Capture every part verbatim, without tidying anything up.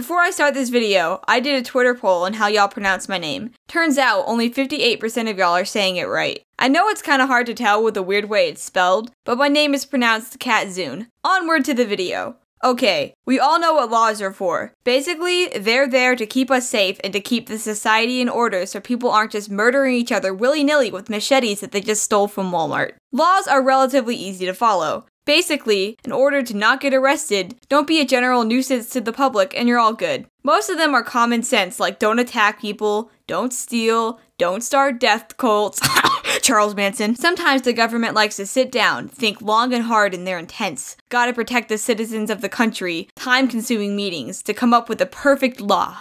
Before I start this video, I did a Twitter poll on how y'all pronounce my name. Turns out, only fifty-eight percent of y'all are saying it right. I know it's kinda hard to tell with the weird way it's spelled, but my name is pronounced Katzun. Onward to the video. Okay, we all know what laws are for. Basically, they're there to keep us safe and to keep the society in order so people aren't just murdering each other willy-nilly with machetes that they just stole from Walmart. Laws are relatively easy to follow. Basically, in order to not get arrested, don't be a general nuisance to the public and you're all good. Most of them are common sense, like don't attack people, don't steal, don't start death cults, Charles Manson. Sometimes the government likes to sit down, think long and hard and they're intense. Gotta protect the citizens of the country, time-consuming meetings, to come up with the perfect law.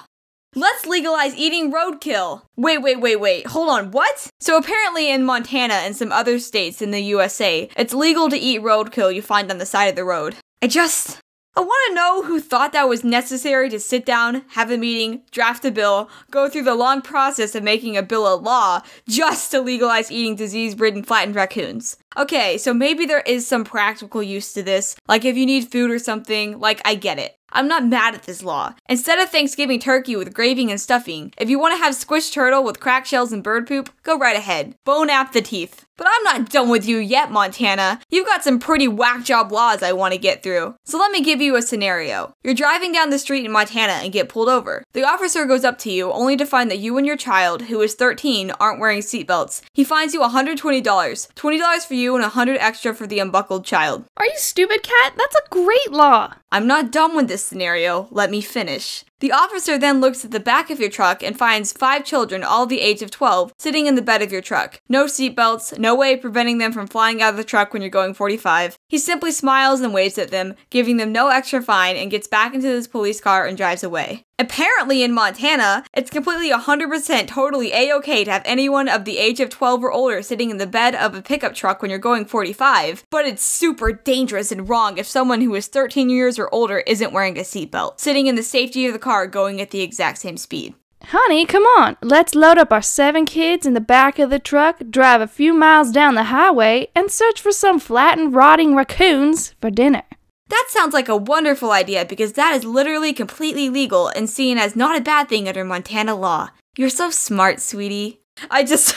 Let's legalize eating roadkill! Wait, wait, wait, wait, hold on, what? So apparently in Montana and some other states in the U S A, it's legal to eat roadkill you find on the side of the road. I just... I want to know who thought that was necessary to sit down, have a meeting, draft a bill, go through the long process of making a bill a law, just to legalize eating disease-ridden flattened raccoons. Okay, so maybe there is some practical use to this, like if you need food or something, like I get it. I'm not mad at this law. Instead of Thanksgiving turkey with gravy and stuffing, if you want to have squished turtle with crack shells and bird poop, go right ahead. Bone up the teeth. But I'm not done with you yet, Montana. You've got some pretty whack job laws I want to get through. So let me give you a scenario. You're driving down the street in Montana and get pulled over. The officer goes up to you only to find that you and your child, who is thirteen, aren't wearing seatbelts. He fines you one hundred twenty dollars. twenty dollars for you and one hundred dollars extra for the unbuckled child. Are you stupid, Cat? That's a great law. I'm not done with this scenario, let me finish. The officer then looks at the back of your truck and finds five children, all the age of twelve, sitting in the bed of your truck. No seatbelts, no way preventing them from flying out of the truck when you're going forty-five. He simply smiles and waves at them, giving them no extra fine, and gets back into his police car and drives away. Apparently in Montana, it's completely one hundred percent totally a-okay to have anyone of the age of twelve or older sitting in the bed of a pickup truck when you're going forty-five, but it's super dangerous and wrong if someone who is thirteen years or older isn't wearing a seatbelt, sitting in the safety of the car going at the exact same speed. Honey, come on. Let's load up our seven kids in the back of the truck, drive a few miles down the highway, and search for some flattened, rotting raccoons for dinner. That sounds like a wonderful idea because that is literally completely legal and seen as not a bad thing under Montana law. You're so smart, sweetie. I just...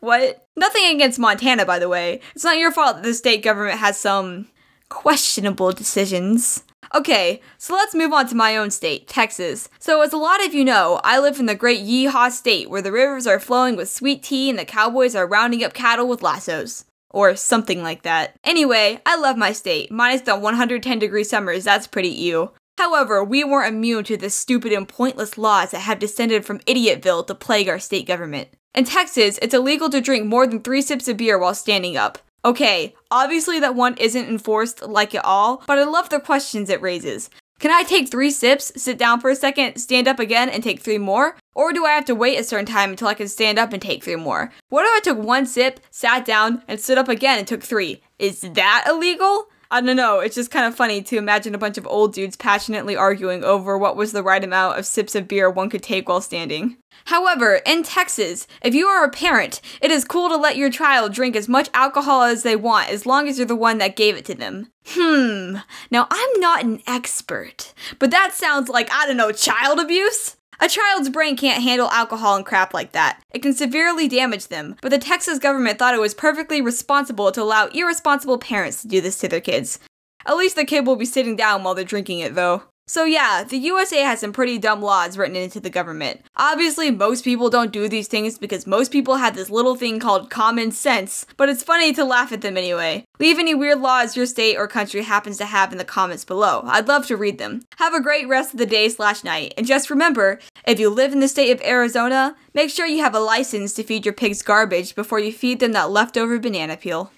What? Nothing against Montana, by the way. It's not your fault that the state government has some questionable decisions. Okay, so let's move on to my own state, Texas. So as a lot of you know, I live in the great Yeehaw state where the rivers are flowing with sweet tea and the cowboys are rounding up cattle with lassos. Or something like that. Anyway, I love my state, minus the one hundred ten degree summers, that's pretty ew. However, we weren't immune to the stupid and pointless laws that have descended from Idiotville to plague our state government. In Texas, it's illegal to drink more than three sips of beer while standing up. Okay, obviously that one isn't enforced like at all, but I love the questions it raises. Can I take three sips, sit down for a second, stand up again, and take three more? Or do I have to wait a certain time until I can stand up and take three more? What if I took one sip, sat down, and stood up again and took three? Is that illegal? I don't know, it's just kind of funny to imagine a bunch of old dudes passionately arguing over what was the right amount of sips of beer one could take while standing. However, in Texas, if you are a parent, it is cool to let your child drink as much alcohol as they want as long as you're the one that gave it to them. Hmm, now I'm not an expert, but that sounds like, I don't know, child abuse? A child's brain can't handle alcohol and crap like that. It can severely damage them, but the Texas government thought it was perfectly responsible to allow irresponsible parents to do this to their kids. At least the kid will be sitting down while they're drinking it, though. So yeah, the U S A has some pretty dumb laws written into the government. Obviously, most people don't do these things because most people have this little thing called common sense, but it's funny to laugh at them anyway. Leave any weird laws your state or country happens to have in the comments below. I'd love to read them. Have a great rest of the day slash night, and just remember, if you live in the state of Arizona, make sure you have a license to feed your pigs garbage before you feed them that leftover banana peel.